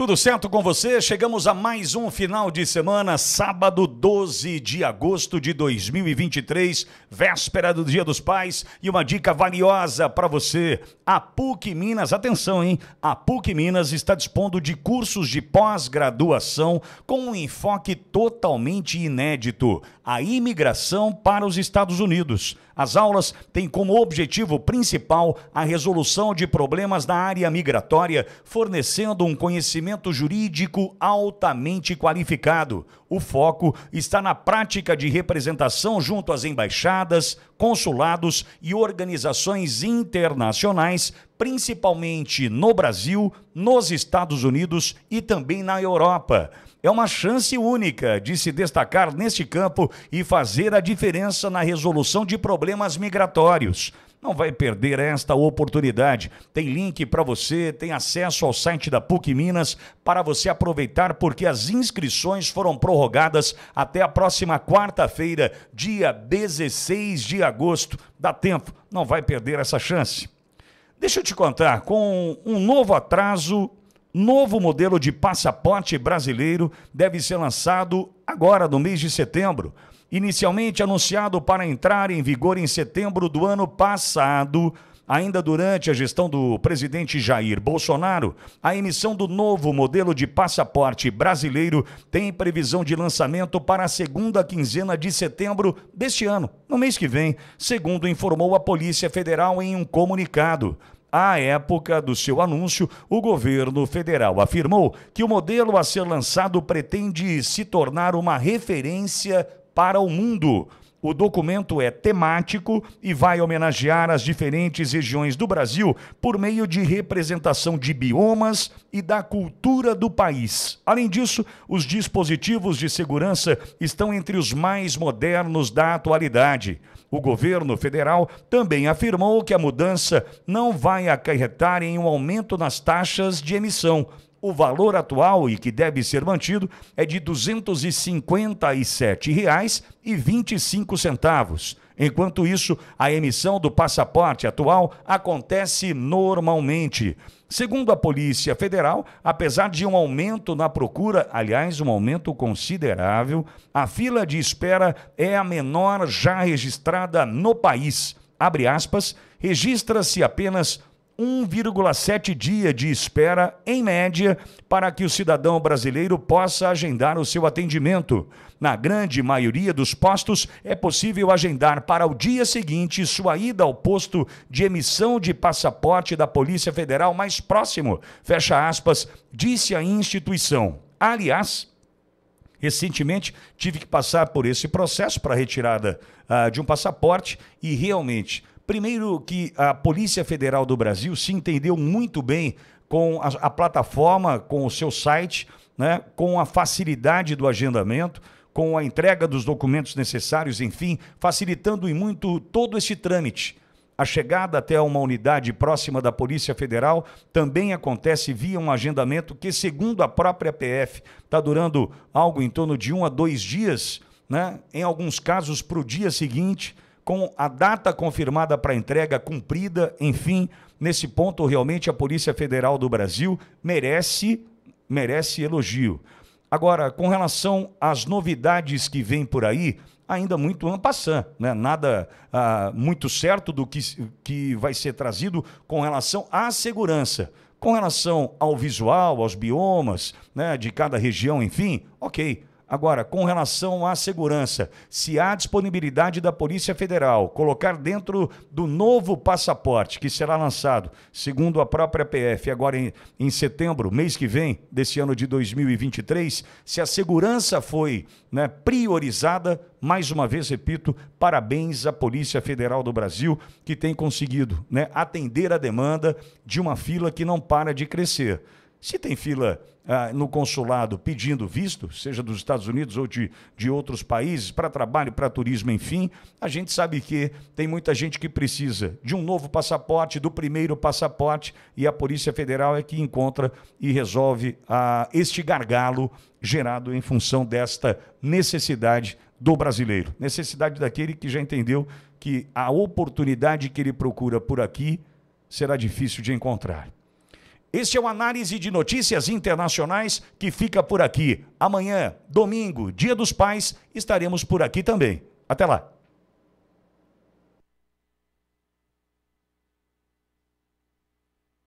Tudo certo com você? Chegamos a mais um final de semana, sábado 12 de agosto de 2023, véspera do Dia dos Pais, e uma dica valiosa para você. A PUC Minas, atenção, hein? A PUC Minas está dispondo de cursos de pós-graduação com um enfoque totalmente inédito, a imigração para os Estados Unidos. As aulas têm como objetivo principal a resolução de problemas na área migratória, fornecendo um conhecimento jurídico altamente qualificado. O foco está na prática de representação junto às embaixadas, consulados e organizações internacionais, principalmente no Brasil, nos Estados Unidos e também na Europa. É uma chance única de se destacar neste campo e fazer a diferença na resolução de problemas migratórios. Não vai perder esta oportunidade. Tem link para você, tem acesso ao site da PUC Minas para você aproveitar, porque as inscrições foram prorrogadas até a próxima quarta-feira, dia 16 de agosto. Dá tempo, não vai perder essa chance. Deixa eu te contar, com um novo atraso, novo modelo de passaporte brasileiro deve ser lançado agora no mês de setembro. Inicialmente anunciado para entrar em vigor em setembro do ano passado, ainda durante a gestão do presidente Jair Bolsonaro, a emissão do novo modelo de passaporte brasileiro tem previsão de lançamento para a segunda quinzena de setembro deste ano, no mês que vem, segundo informou a Polícia Federal em um comunicado. À época do seu anúncio, o governo federal afirmou que o modelo a ser lançado pretende se tornar uma referência para o mundo. O documento é temático e vai homenagear as diferentes regiões do Brasil por meio de representação de biomas e da cultura do país. Além disso, os dispositivos de segurança estão entre os mais modernos da atualidade. O governo federal também afirmou que a mudança não vai acarretar em um aumento nas taxas de emissão. O valor atual e que deve ser mantido é de R$ 257,25. Enquanto isso, a emissão do passaporte atual acontece normalmente. Segundo a Polícia Federal, apesar de um aumento na procura, aliás, um aumento considerável, a fila de espera é a menor já registrada no país. Abre aspas, registra-se apenas 1,7 dia de espera, em média, para que o cidadão brasileiro possa agendar o seu atendimento. Na grande maioria dos postos, é possível agendar para o dia seguinte sua ida ao posto de emissão de passaporte da Polícia Federal mais próximo, fecha aspas, disse a instituição. Aliás, recentemente tive que passar por esse processo para retirada de um passaporte e realmente... Primeiro que a Polícia Federal do Brasil se entendeu muito bem com a plataforma, com o seu site, né, com a facilidade do agendamento, com a entrega dos documentos necessários, enfim, facilitando e muito todo esse trâmite. A chegada até uma unidade próxima da Polícia Federal também acontece via um agendamento que, segundo a própria PF, está durando algo em torno de 1 a 2 dias, né, em alguns casos para o dia seguinte, com a data confirmada para entrega cumprida, enfim, nesse ponto realmente a Polícia Federal do Brasil merece elogio. Agora, com relação às novidades que vêm por aí, ainda muito en passant, né? Nada muito certo do que vai ser trazido com relação à segurança. Com relação ao visual, aos biomas, né, de cada região, enfim, ok. Agora, com relação à segurança, se há disponibilidade da Polícia Federal colocar dentro do novo passaporte que será lançado, segundo a própria PF, agora em setembro, mês que vem, desse ano de 2023, se a segurança foi, né, priorizada, mais uma vez, repito, parabéns à Polícia Federal do Brasil, que tem conseguido, né, atender a demanda de uma fila que não para de crescer. Se tem fila no consulado pedindo visto, seja dos Estados Unidos ou de outros países, para trabalho, para turismo, enfim, a gente sabe que tem muita gente que precisa de um novo passaporte, do primeiro passaporte, e a Polícia Federal é que encontra e resolve este gargalo gerado em função desta necessidade do brasileiro. Necessidade daquele que já entendeu que a oportunidade que ele procura por aqui será difícil de encontrar. Este é o Análise de Notícias Internacionais, que fica por aqui. Amanhã, domingo, Dia dos Pais, estaremos por aqui também. Até lá!